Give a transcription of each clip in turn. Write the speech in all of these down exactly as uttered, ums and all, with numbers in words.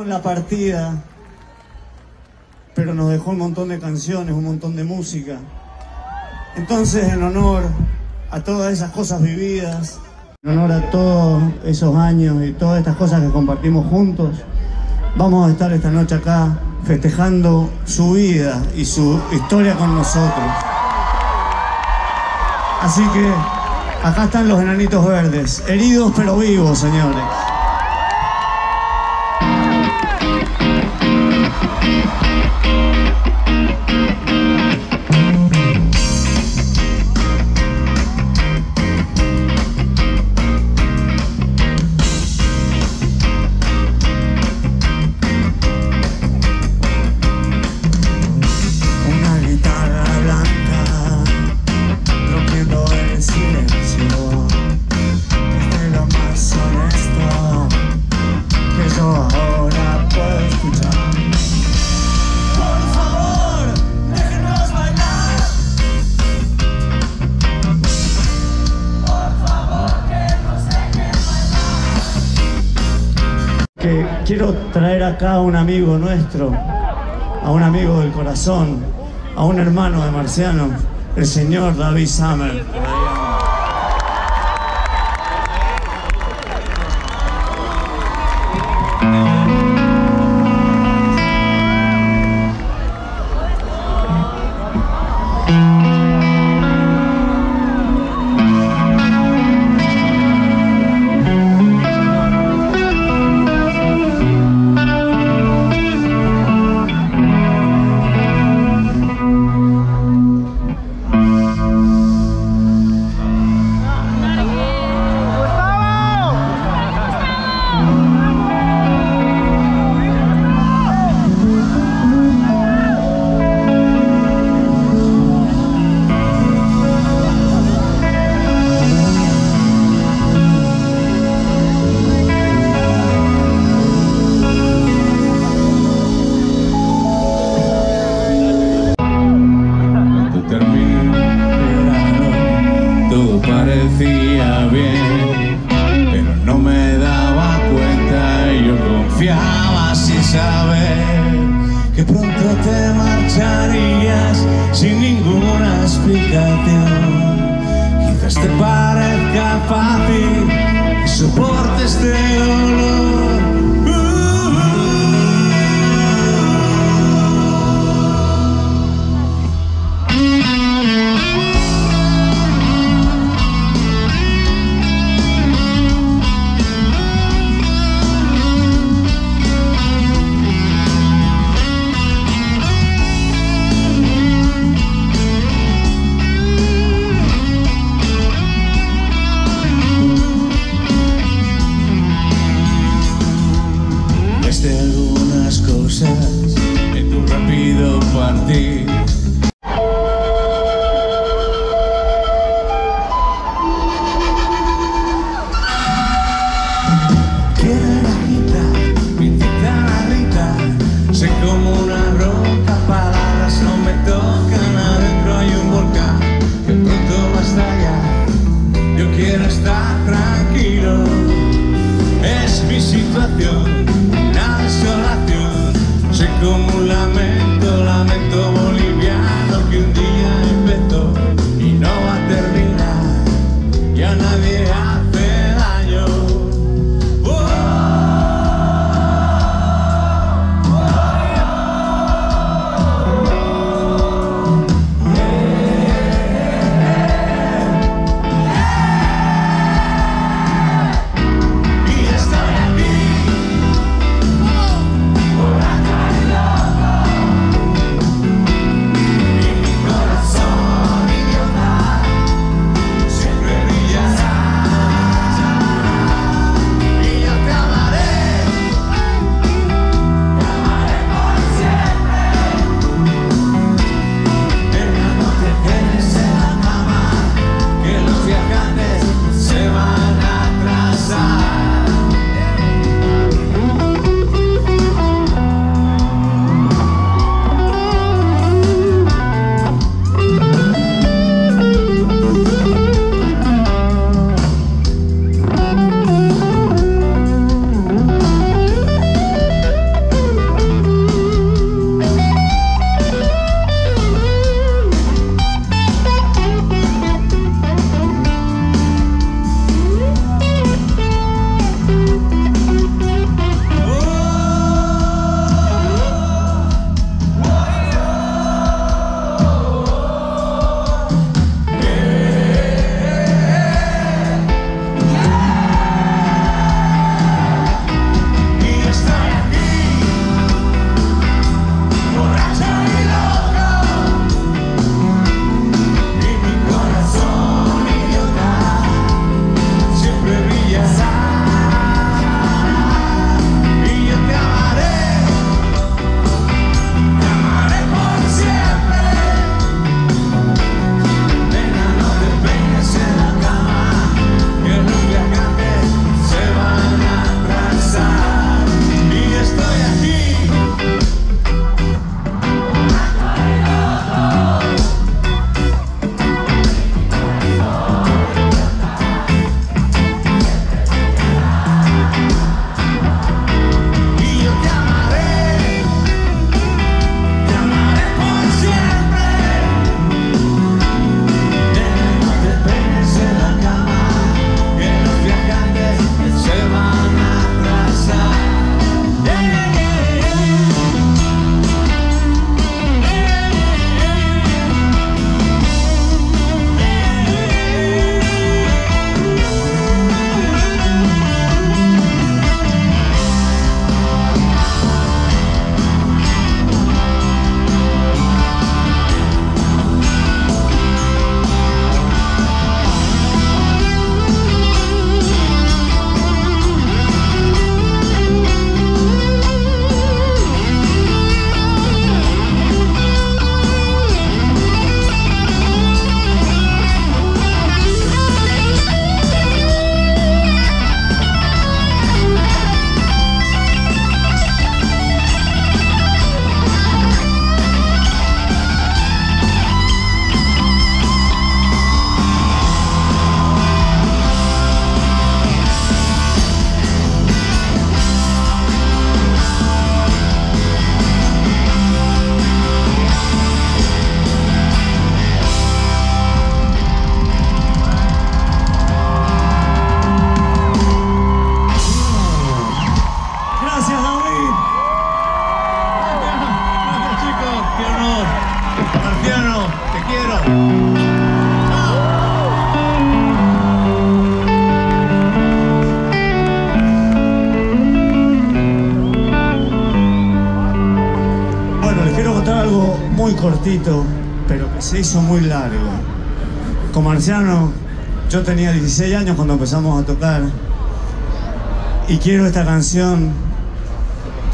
en la partida, pero nos dejó un montón de canciones, un montón de música. Entonces, en honor a todas esas cosas vividas, en honor a todos esos años y todas estas cosas que compartimos juntos, vamos a estar esta noche acá festejando su vida y su historia con nosotros. Así que acá están Los Enanitos Verdes, heridos pero vivos, señores. Quiero traer acá a un amigo nuestro, a un amigo del corazón, a un hermano de Marciano, el señor David Summers. algo muy cortito, pero que se hizo muy largo. Con Marciano, yo tenía dieciséis años cuando empezamos a tocar, y quiero esta canción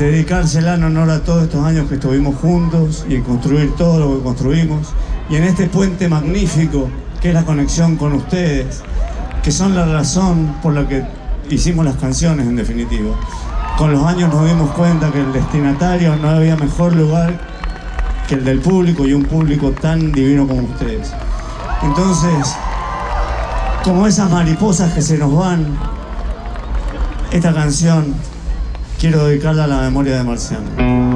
dedicársela en honor a todos estos años que estuvimos juntos y en construir todo lo que construimos, y en este puente magnífico que es la conexión con ustedes, que son la razón por la que hicimos las canciones, en definitiva. Con los años nos dimos cuenta que el destinatario no había mejor lugar que el del público, y un público tan divino como ustedes. Entonces, como esas mariposas que se nos van, esta canción quiero dedicarla a la memoria de Marciano.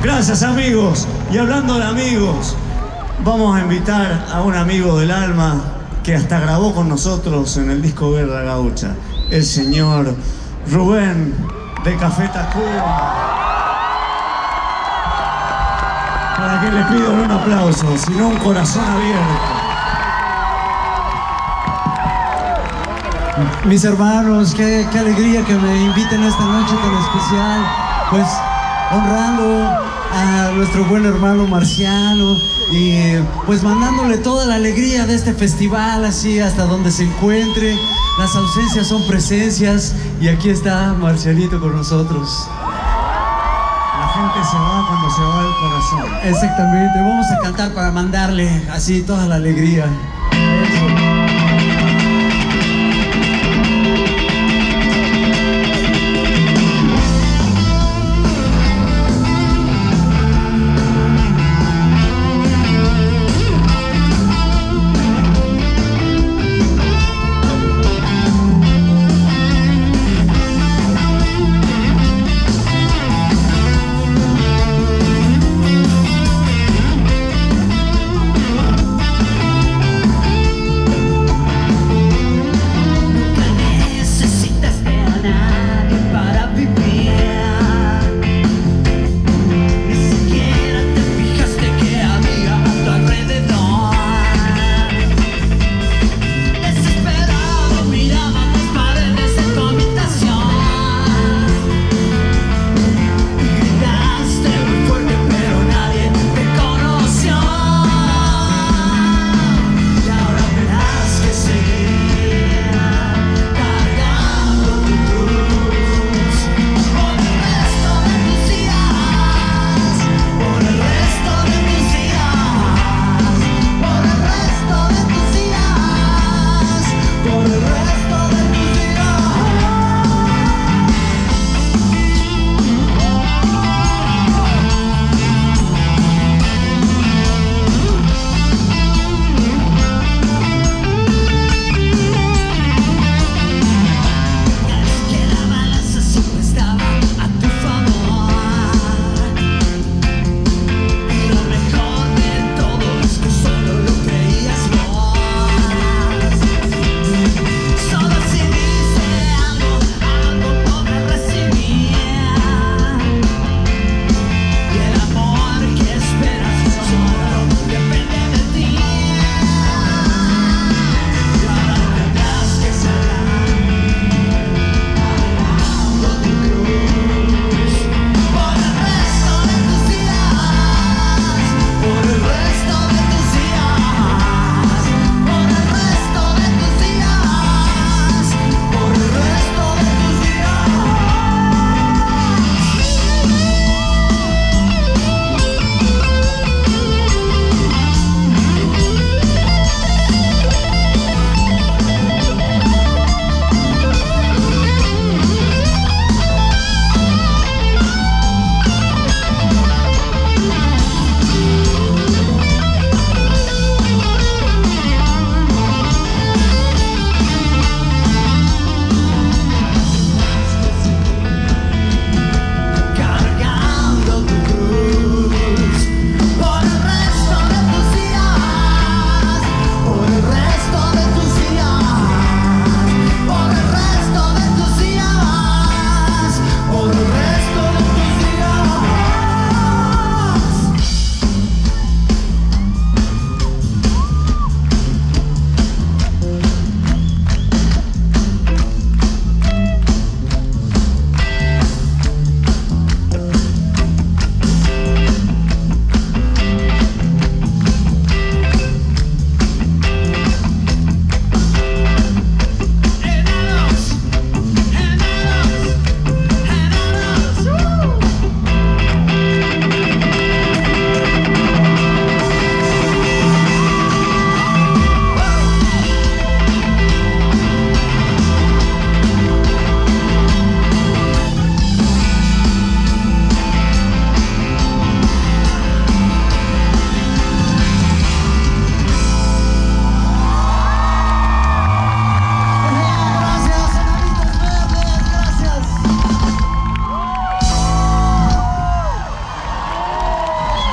Gracias, amigos. Y hablando de amigos, vamos a invitar a un amigo del alma que hasta grabó con nosotros en el disco Vera Gaucho, el señor Ruben de Café Tacvba, para que le pido no un aplauso, sino un corazón abierto. Mis hermanos, qué, qué alegría que me inviten esta noche tan especial, pues honrando a nuestro buen hermano Marciano, y pues mandándole toda la alegría de este festival, así hasta donde se encuentre. Las ausencias son presencias y aquí está Marcianito con nosotros. La gente se va cuando se va el corazón. Exactamente, vamos a cantar para mandarle así toda la alegría.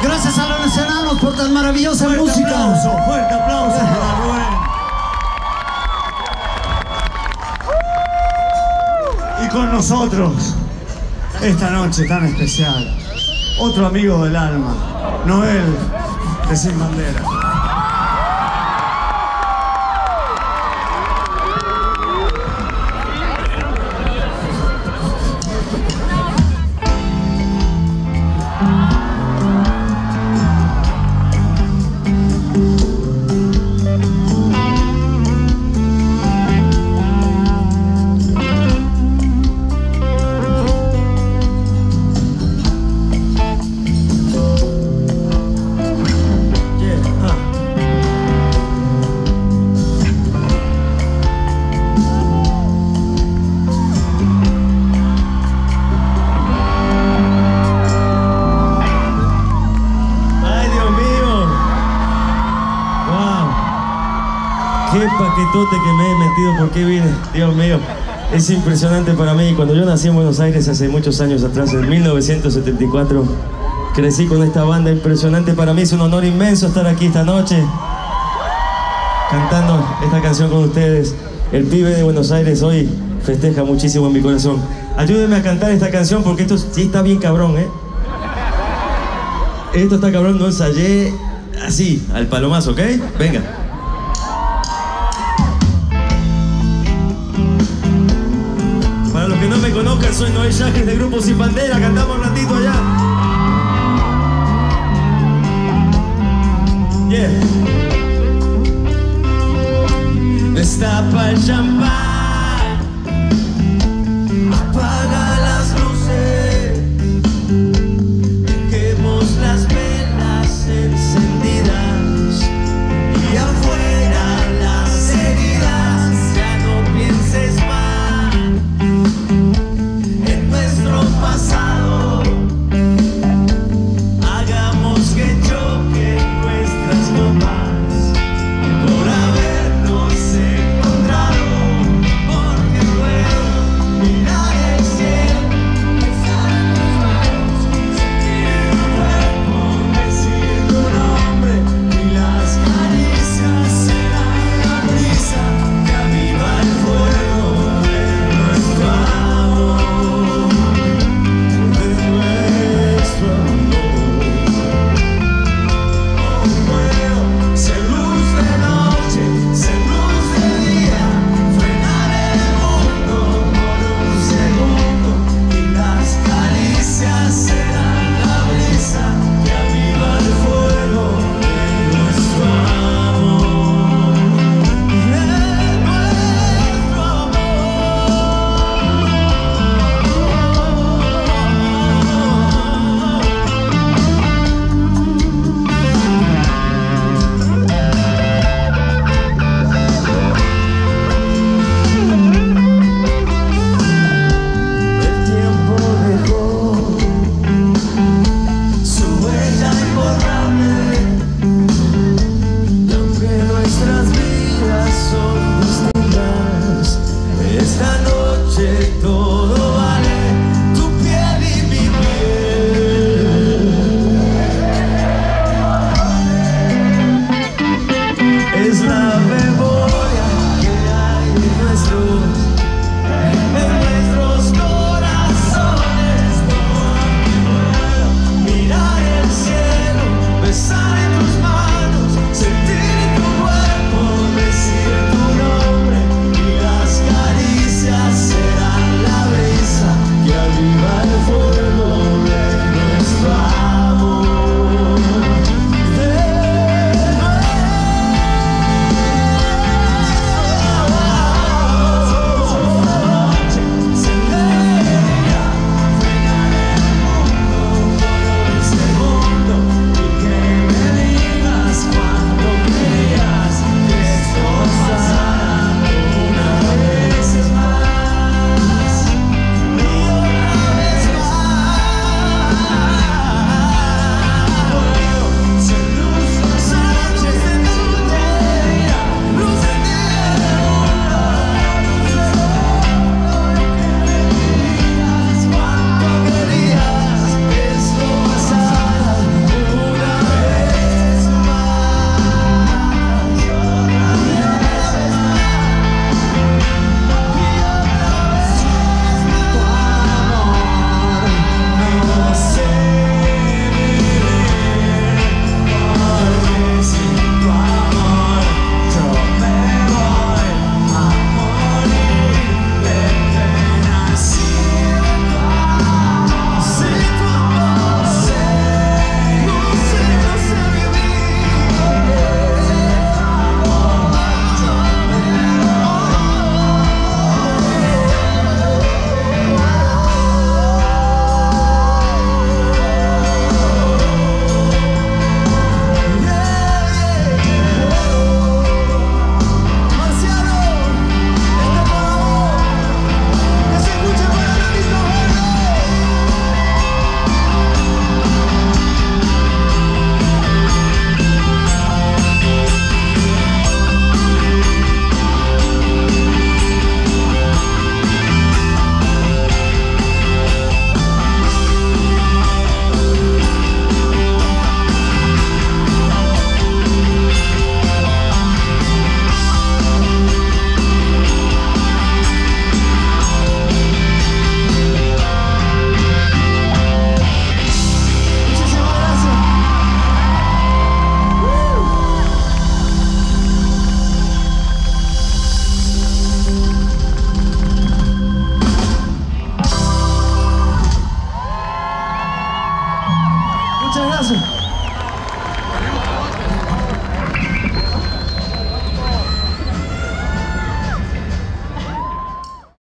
Gracias a los enanos por tan maravillosa fuerte música. Aplauso, fuerte aplauso para Ruben. Y con nosotros, esta noche tan especial, otro amigo del alma, Noel de Sin Bandera. qué paquetote que me he metido, por qué vine, Dios mío. Es impresionante para mí. Cuando yo nací en Buenos Aires hace muchos años atrás, en mil novecientos setenta y cuatro, crecí con esta banda impresionante. Para mí es un honor inmenso estar aquí esta noche cantando esta canción con ustedes. El pibe de Buenos Aires hoy festeja muchísimo en mi corazón. Ayúdenme a cantar esta canción porque esto sí está bien cabrón, ¿eh? Esto está cabrón, no ensayé así, al palomazo, ¿ok? Venga. Para los que no me conozcan, soy Noel Schajris de Grupo Sin Bandera. Cantamos